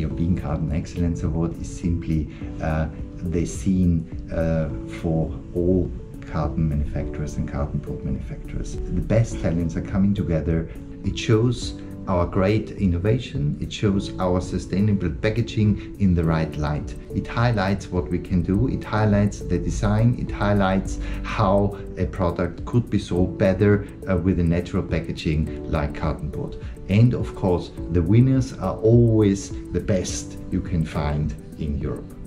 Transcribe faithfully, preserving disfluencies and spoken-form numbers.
European Carton Excellence Award is simply uh, the scene uh, for all carton manufacturers and carton board manufacturers. The best talents are coming together. It shows our great innovation, it shows our sustainable packaging in the right light. It highlights what we can do, it highlights the design, it highlights how a product could be sold better uh, with a natural packaging like carton board. And of course, the winners are always the best you can find in Europe.